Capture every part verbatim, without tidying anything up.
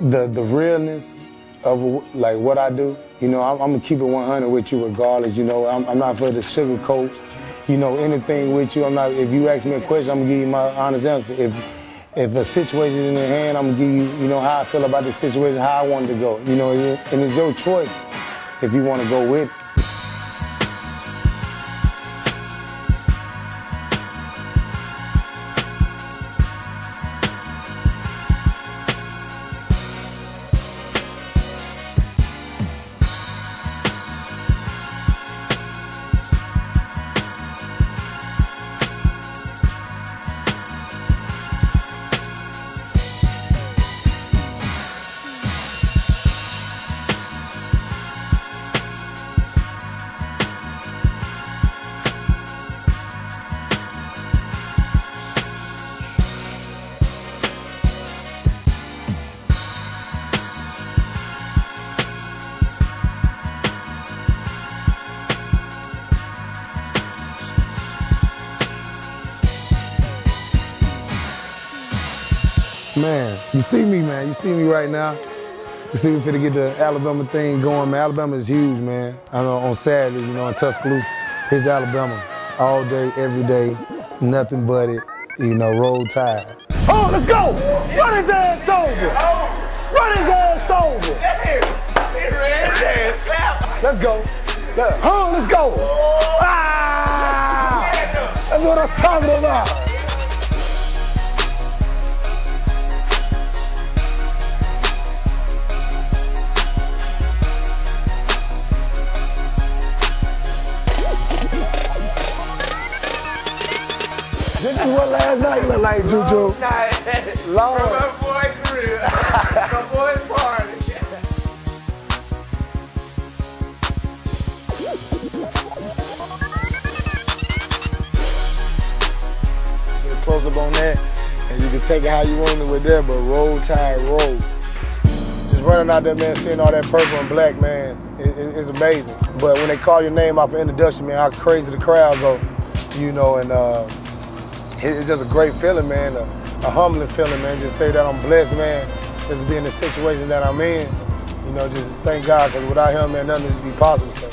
the the realness of like what I do. You know, I'm, I'm gonna keep it one hundred with you regardless. You know, I'm, I'm not for the sugarcoat. You know, anything with you. I'm not. If you ask me a question, I'm gonna give you my honest answer. If if a situation is in your hand, I'm gonna give you, you know, how I feel about the situation, how I wanted to go. You know, and it's your choice if you want to go with. Man, you see me, man. You see me right now. You see we finna get the Alabama thing going, man. Alabama is huge, man. I know on Saturdays, you know, in Tuscaloosa, it's Alabama. All day, every day, nothing but it. You know, roll tide. Oh, let's go! Run his ass over! Run his ass over! Let's go. Let's, oh, let's go! Ah! That's what I'm talking about. This is what last night looked like, Juju. Last night. Long. From my boy's crib. My boy's party. Get close up on that, and you can take it how you want it with that, but roll, tie, roll. Just running out there, man, seeing all that purple and black, man, it, it, it's amazing. But when they call your name out for introduction, man, how crazy the crowd go, you know, and uh, it's just a great feeling, man, a, a humbling feeling, man. Just say that I'm blessed, man, just to be in the situation that I'm in. You know, just thank God, because without him, man, nothing would be possible. So.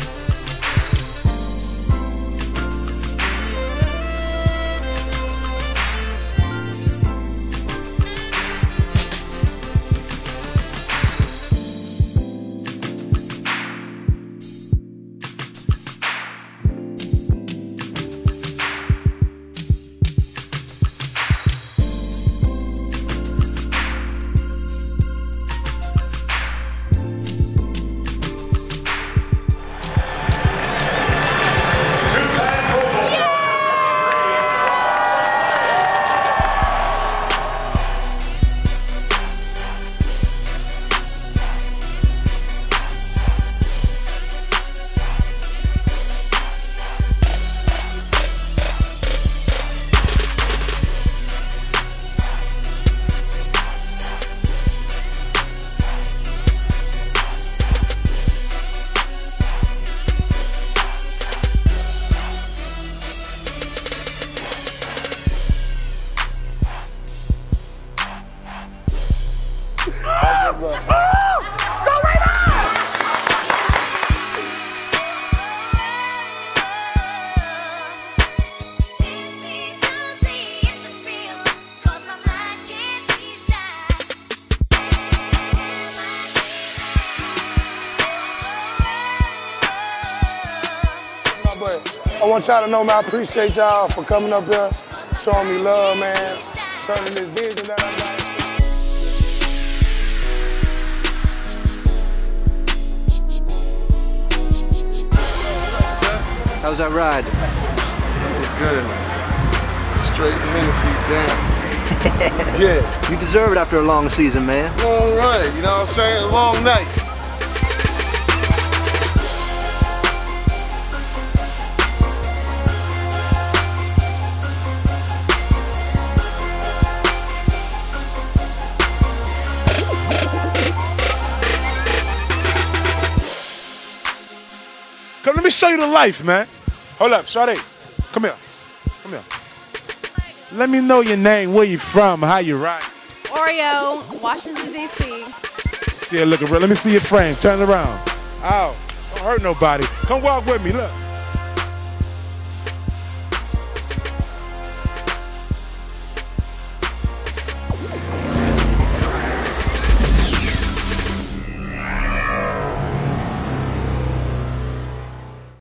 I want y'all to know, man, I appreciate y'all for coming up here, showing me love, man, turning this vision that I got. How's that ride? It's good. Straight Tennessee down. Yeah. You deserve it after a long season, man. All right, you know what I'm saying? A long night. Come, let me show you the life, man. Hold up, Sade. Come here. Come here. Let me know your name, where you from, how you ride. Oreo, Washington, D C Yeah, look, let me see your frame. Turn around. Ow. Don't hurt nobody. Come walk with me. Look.